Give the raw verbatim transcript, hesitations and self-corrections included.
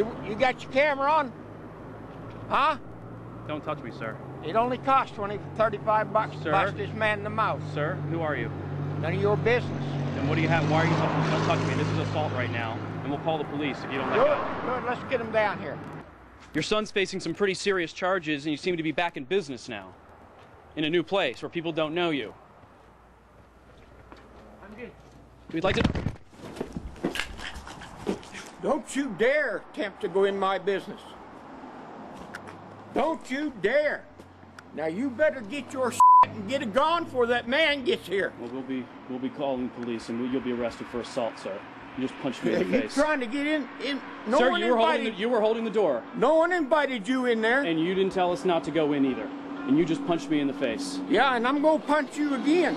You, you got your camera on? Huh? Don't touch me, sir. It only costs twenty, thirty-five bucks sir, to bust this man in the mouth. Sir, who are you? None of your business. Then what do you have? Why are you touching? Don't touch me. This is assault right now, and we'll call the police if you don't let go. Good, good. Let's get him down here. Your son's facing some pretty serious charges, and you seem to be back in business now, in a new place where people don't know you. I'm good. We'd like to... Don't you dare attempt to go in my business. Don't you dare. Now you better get your shit and get it gone before that man gets here. Well, we'll be, we'll be calling police, and we, you'll be arrested for assault, sir. You just punched me yeah, in the face. You're trying to get in. in no sir, one you, were invited, the, you were holding the door. No one invited you in there. And you didn't tell us not to go in either. And you just punched me in the face. Yeah, and I'm going to punch you again.